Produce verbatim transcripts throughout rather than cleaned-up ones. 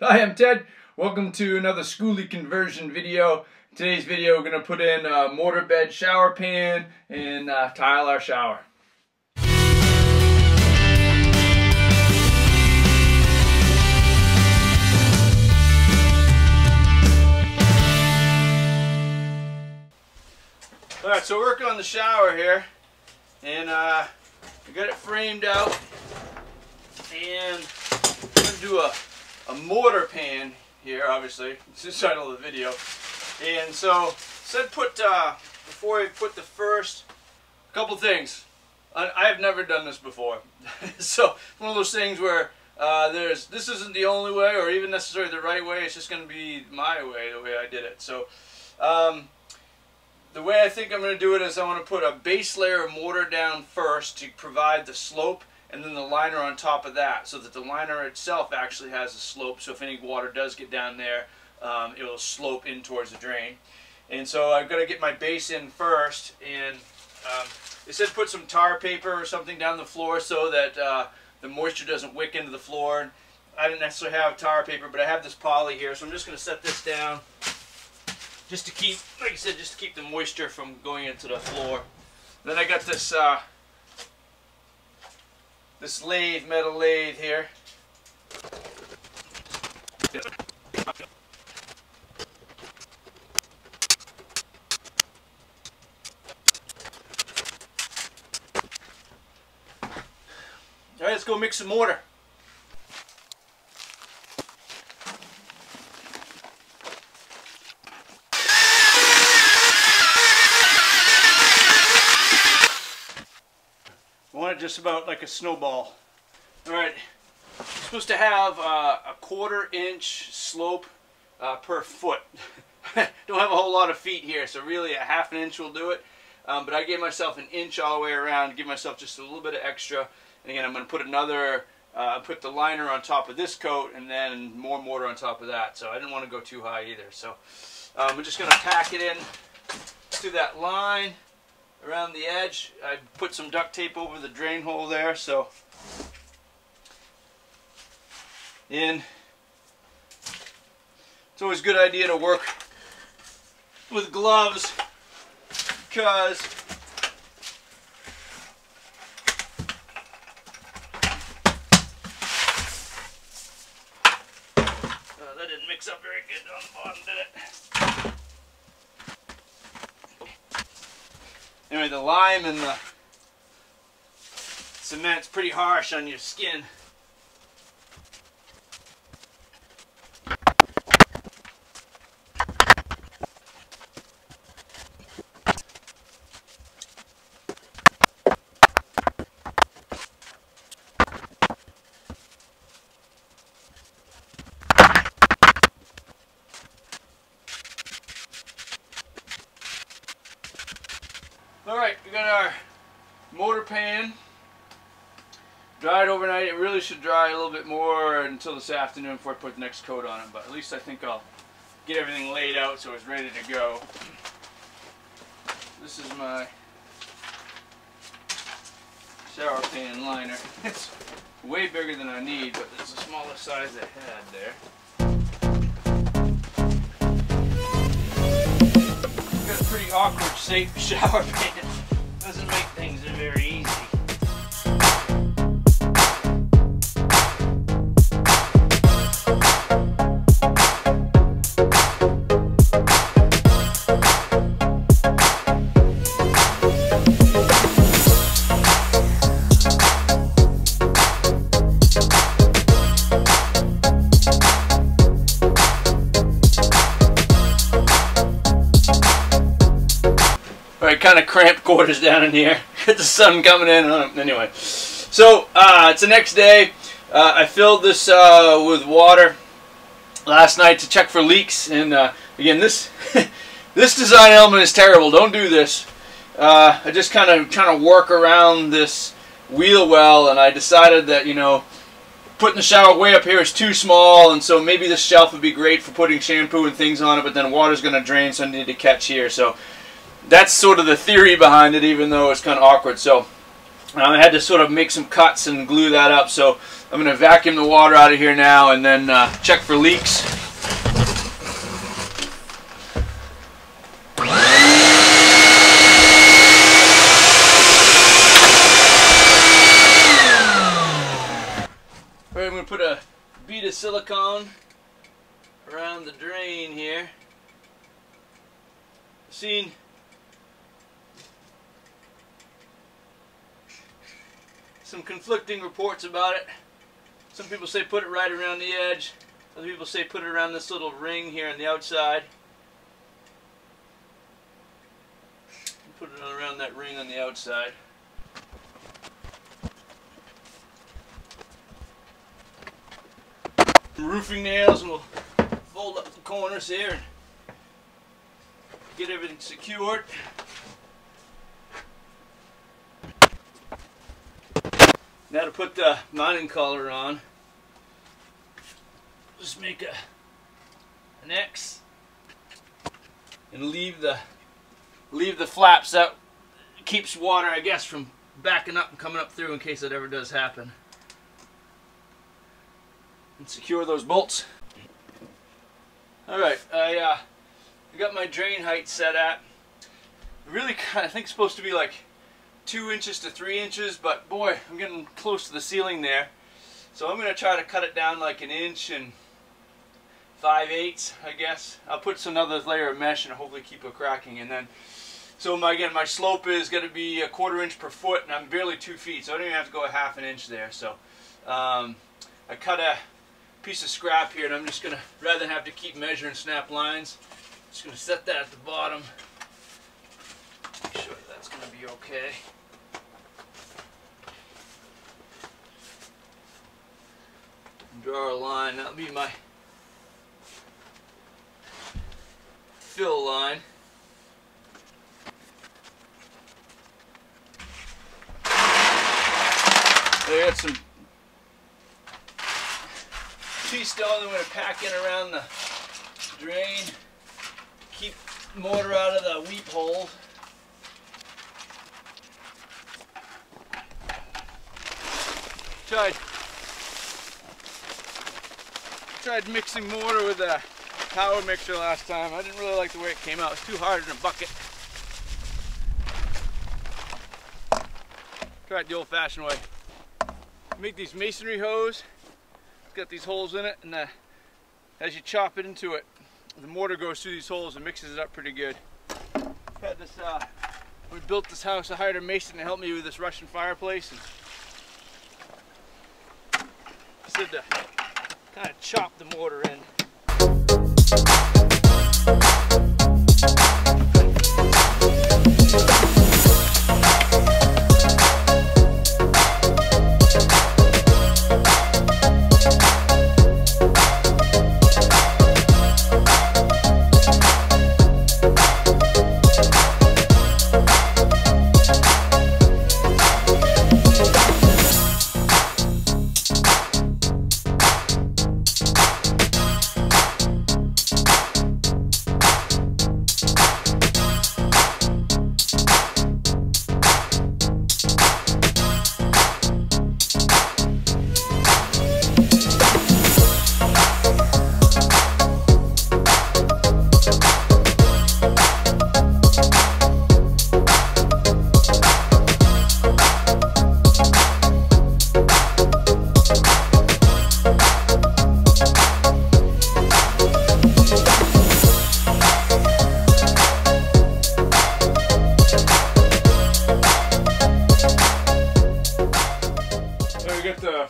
Hi, I'm Ted. Welcome to another schoolie conversion video. In today's video, we're going to put in a mortar bed shower pan and uh, tile our shower. Alright, so we're working on the shower here, and uh, we got it framed out, and we're going to do a a mortar pan here, obviously. It's the title of the video. And so, said put, uh, before I put the first, a couple things. I, I've never done this before. So, one of those things where uh, there's, this isn't the only way or even necessarily the right way. It's just going to be my way, the way I did it. So, um, the way I think I'm going to do it is I want to put a base layer of mortar down first to provide the slope, and then the liner on top of that, so that the liner itself actually has a slope, so if any water does get down there, um, it will slope in towards the drain. And so I've got to get my base in first, and um, it said put some tar paper or something down the floor so that uh, the moisture doesn't wick into the floor. I didn't necessarily have tar paper, but I have this poly here, so I'm just going to set this down just to keep, like I said, just to keep the moisture from going into the floor. Then I got this uh, This lathe, metal lathe here. Alright, let's go mix some mortar. Just about like a snowball. Alright, supposed to have uh, a quarter inch slope uh, per foot. Don't have a whole lot of feet here, so really a half an inch will do it. Um, but I gave myself an inch all the way around, give myself just a little bit of extra. And again, I'm going to put another, uh, put the liner on top of this coat and then more mortar on top of that. So I didn't want to go too high either. So um, we're just going to pack it in to that line. Around the edge, I put some duct tape over the drain hole there, so in. It's always a good idea to work with gloves because oh, that didn't mix up very good on the bottom, did it? Anyway, the lime and the cement's pretty harsh on your skin. Alright, we got our mortar pan dried overnight. It really should dry a little bit more until this afternoon before I put the next coat on it, but at least I think I'll get everything laid out so it's ready to go. This is my shower pan liner. It's way bigger than I need, but it's the smallest size I had there. Pretty awkward safe shower pan. Doesn't make things very easy. Alright, kind of cramped quarters down in here. Got the sun coming in. Anyway, so uh, it's the next day. Uh, I filled this uh, with water last night to check for leaks. And uh, again, this this design element is terrible. Don't do this. Uh, I just kind of trying to work around this wheel well, and I decided that you know putting the shower way up here is too small, and so maybe this shelf would be great for putting shampoo and things on it. But then water's going to drain, so I need to catch here. So. That's sort of the theory behind it, even though it's kind of awkward. So I had to sort of make some cuts and glue that up, so I'm going to vacuum the water out of here now and then uh, check for leaks. Alright, I'm going to put a bead of silicone around the drain here. I've seen some conflicting reports about it. Some people say put it right around the edge. Other people say put it around this little ring here on the outside. Put it around that ring on the outside. Roofing nails, and we'll fold up the corners here and get everything secured. Now to put the mounting collar on, just make a, an X and leave the leave the flaps up. It keeps water, I guess, from backing up and coming up through in case that ever does happen. And secure those bolts. All right, I uh, I got my drain height set at. Really, kind of, I think it's supposed to be like two inches to three inches, but boy, I'm getting close to the ceiling there. So I'm going to try to cut it down like an inch and five eighths, I guess. I'll put some other layer of mesh and hopefully keep it cracking. And then, so my, again, my slope is going to be a quarter inch per foot, and I'm barely two feet, so I don't even have to go a half an inch there. So um, I cut a piece of scrap here, and I'm just going to, rather than have to keep measuring snap lines, I'm just going to set that at the bottom. Make sure that's going to be okay. Draw a line, that'll be my fill line. I got some T-stone I'm going to pack in around the drain, keep mortar out of the weep hole. Tried Tried mixing mortar with a power mixer last time. I didn't really like the way it came out. It's too hard in a bucket. Try it the old-fashioned way. Make these masonry hoes. It's got these holes in it, and uh, as you chop it into it, the mortar goes through these holes and mixes it up pretty good. Had this. Uh, we built this house. I hired a mason to help me with this Russian fireplace, and I said to kind of chop the mortar in.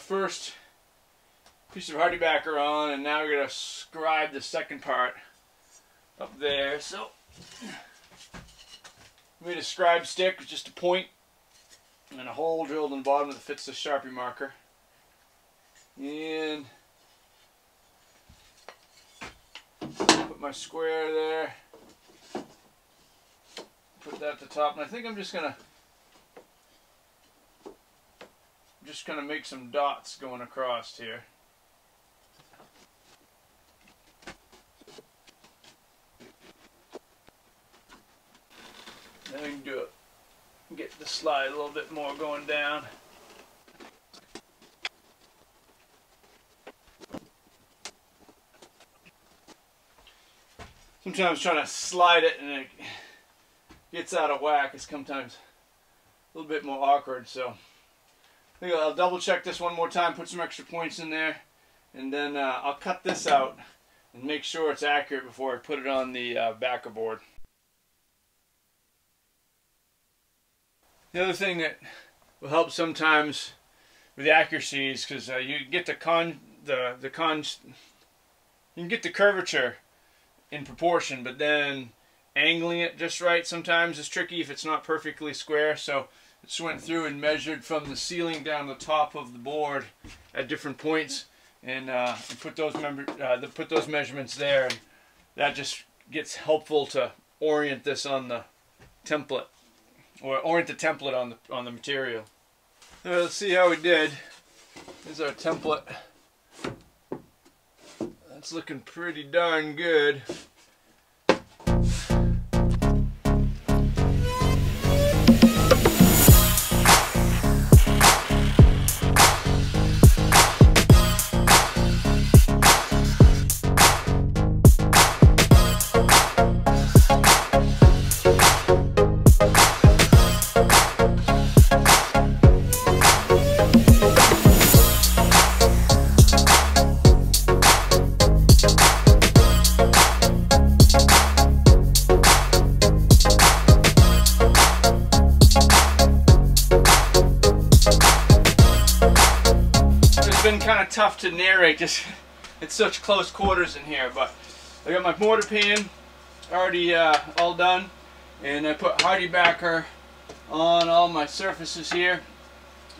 First piece of HardieBacker on, and now we're going to scribe the second part up there. So we made a scribe stick with just a point and a hole drilled in the bottom that fits the Sharpie marker, and put my square there, put that at the top, and I think I'm just going to just kind of make some dots going across here. Now we can do it. Get the slide a little bit more going down. Sometimes trying to slide it and it gets out of whack is sometimes a little bit more awkward. So I think I'll double check this one more time, put some extra points in there, and then uh, I'll cut this out and make sure it's accurate before I put it on the uh, backer board. The other thing that will help sometimes with the accuracy is because uh, you get the con the the cons you can get the curvature in proportion, but then angling it just right sometimes is tricky if it's not perfectly square. So I just went through and measured from the ceiling down the top of the board at different points, and, uh, and put those member uh, put those measurements there, and that just gets helpful to orient this on the template, or orient the template on the on the material. All right, let's see how we did. Here's our template. That's looking pretty darn good. Been kind of tough to narrate just it's such close quarters in here, but I got my mortar pan already uh, all done, and I put HardieBacker on all my surfaces here,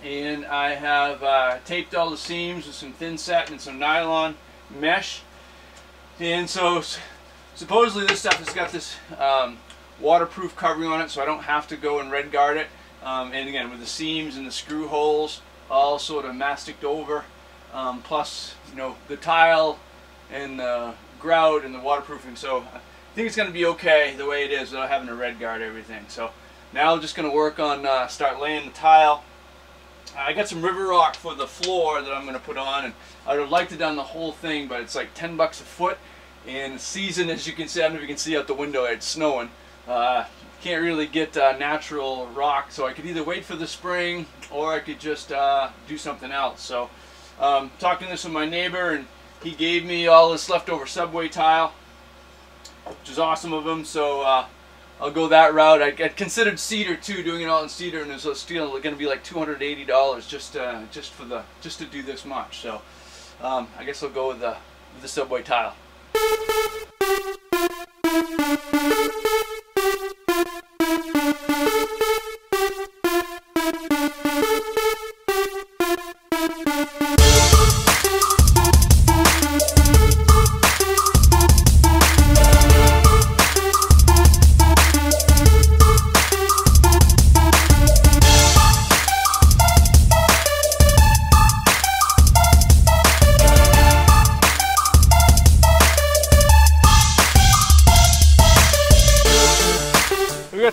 and I have uh, taped all the seams with some thin satin and some nylon mesh. And so supposedly this stuff has got this um, waterproof covering on it, so I don't have to go and red guard it, um, and again with the seams and the screw holes all sort of masticed over. Um, plus, you know, the tile and the grout and the waterproofing. So I think it's going to be okay the way it is without having to red guard everything. So now I'm just going to work on uh, start laying the tile. I got some river rock for the floor that I'm going to put on, and I would have liked to done the whole thing, but it's like ten bucks a foot. And the season, as you can see, I don't know if you can see out the window, it's snowing. Uh, can't really get uh, natural rock, so I could either wait for the spring or I could just uh, do something else. So um, talking this with my neighbor, and he gave me all this leftover subway tile, which is awesome of him, so uh, I'll go that route. I, I considered cedar too, doing it all in cedar, and it was still going to be like two hundred eighty dollars just uh, just for the just to do this much. So um, I guess I'll go with the, with the subway tile.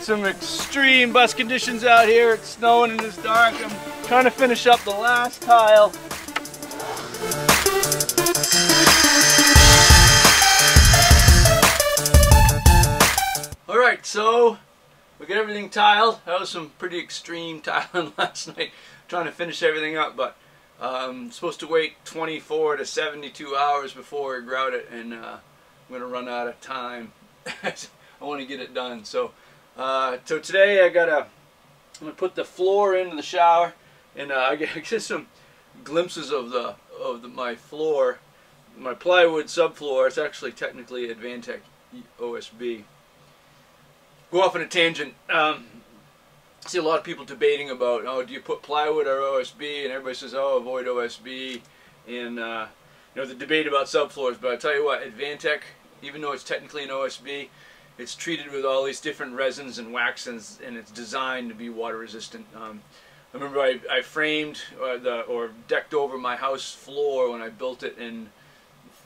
Some extreme bus conditions out here. It's snowing and it's dark. I'm trying to finish up the last tile. All right, so we got everything tiled. That was some pretty extreme tiling last night. Trying to finish everything up, but um, supposed to wait twenty-four to seventy-two hours before I grout it, and uh, I'm gonna run out of time. I want to get it done, so. Uh, so today I gotta, I'm gonna put the floor into the shower, and uh, I get some glimpses of the of the, my floor, my plywood subfloor. It's actually technically Advantech O S B. Go off on a tangent. Um, I see a lot of people debating about, oh, do you put plywood or O S B? And everybody says, oh, avoid O S B, and uh, you know, the debate about subfloors. But I tell you what, Advantech, even though it's technically an O S B, it's treated with all these different resins and waxes, and it's designed to be water resistant. Um, I remember I, I framed or, the, or decked over my house floor when I built it, and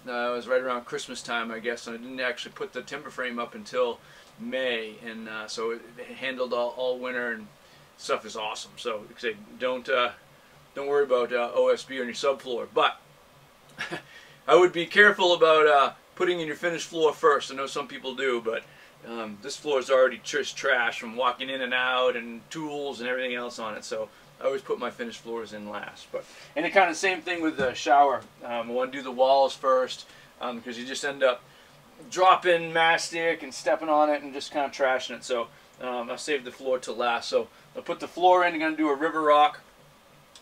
uh, it was right around Christmas time, I guess, and I didn't actually put the timber frame up until May, and uh, so it, it handled all, all winter and stuff is awesome. So like I say, don't uh, don't worry about uh, O S B on your subfloor. But I would be careful about uh, putting in your finished floor first. I know some people do, but um, this floor is already just trash from walking in and out and tools and everything else on it. So I always put my finished floors in last. But and the kind of same thing with the shower. Um, I want to do the walls first um, because you just end up dropping mastic and stepping on it and just kind of trashing it. So um, I saved the floor to last. So I'll put the floor in. I'm going to do a river rock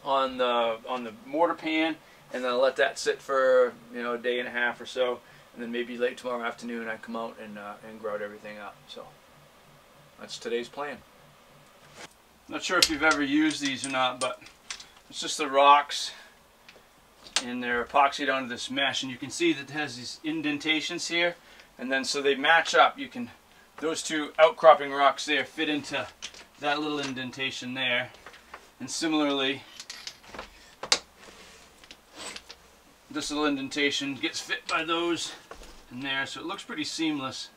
on the on the mortar pan, and then I'll let that sit for you know a day and a half or so, and then maybe late tomorrow afternoon I come out and uh, and grout everything up. So that's today's plan. Not sure if you've ever used these or not, but it's just the rocks and they're epoxied onto this mesh, and you can see that it has these indentations here, and then so they match up. You can, those two outcropping rocks there fit into that little indentation there, and similarly this little indentation gets fit by those in there, so it looks pretty seamless.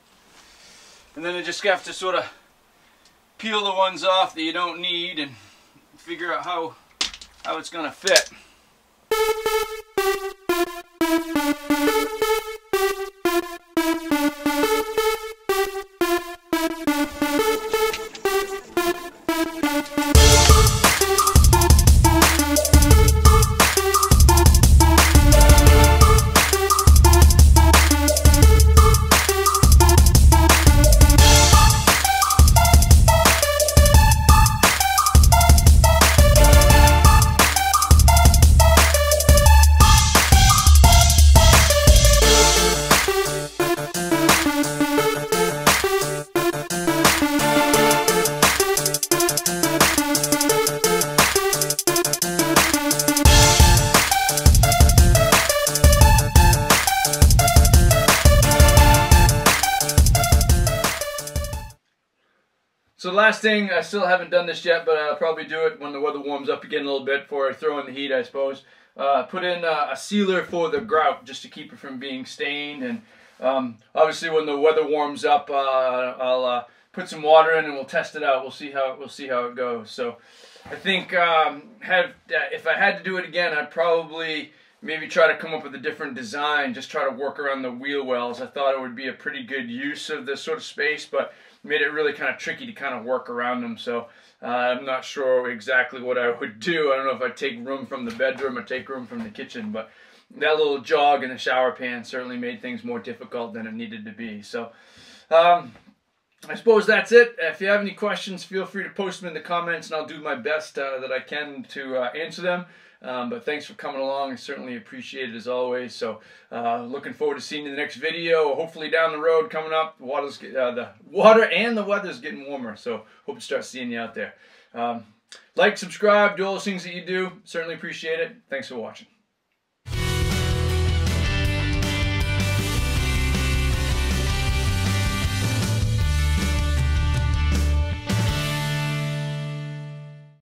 And then you just have to sort of peel the ones off that you don't need and figure out how how it's going to fit. So last thing, I still haven't done this yet, but I'll probably do it when the weather warms up again a little bit before I throw in the heat, I suppose. Uh, put in a, a sealer for the grout just to keep it from being stained. And um, obviously, when the weather warms up, uh, I'll uh, put some water in and we'll test it out. We'll see how we'll see how it goes. So I think um, have, if I had to do it again, I'd probably maybe try to come up with a different design. Just try to work around the wheel wells. I thought it would be a pretty good use of this sort of space, but made it really kind of tricky to kind of work around them. So uh, I'm not sure exactly what I would do. I don't know if I'd take room from the bedroom or take room from the kitchen, but that little jog in the shower pan certainly made things more difficult than it needed to be. So um, I suppose that's it. If you have any questions, feel free to post them in the comments, and I'll do my best uh, that I can to uh, answer them. Um, but thanks for coming along. I certainly appreciate it as always. So uh, looking forward to seeing you in the next video. Hopefully down the road coming up, the, water's get, uh, the water and the weather's getting warmer. So hope to start seeing you out there. Um, like, subscribe, do all those things that you do. Certainly appreciate it. Thanks for watching.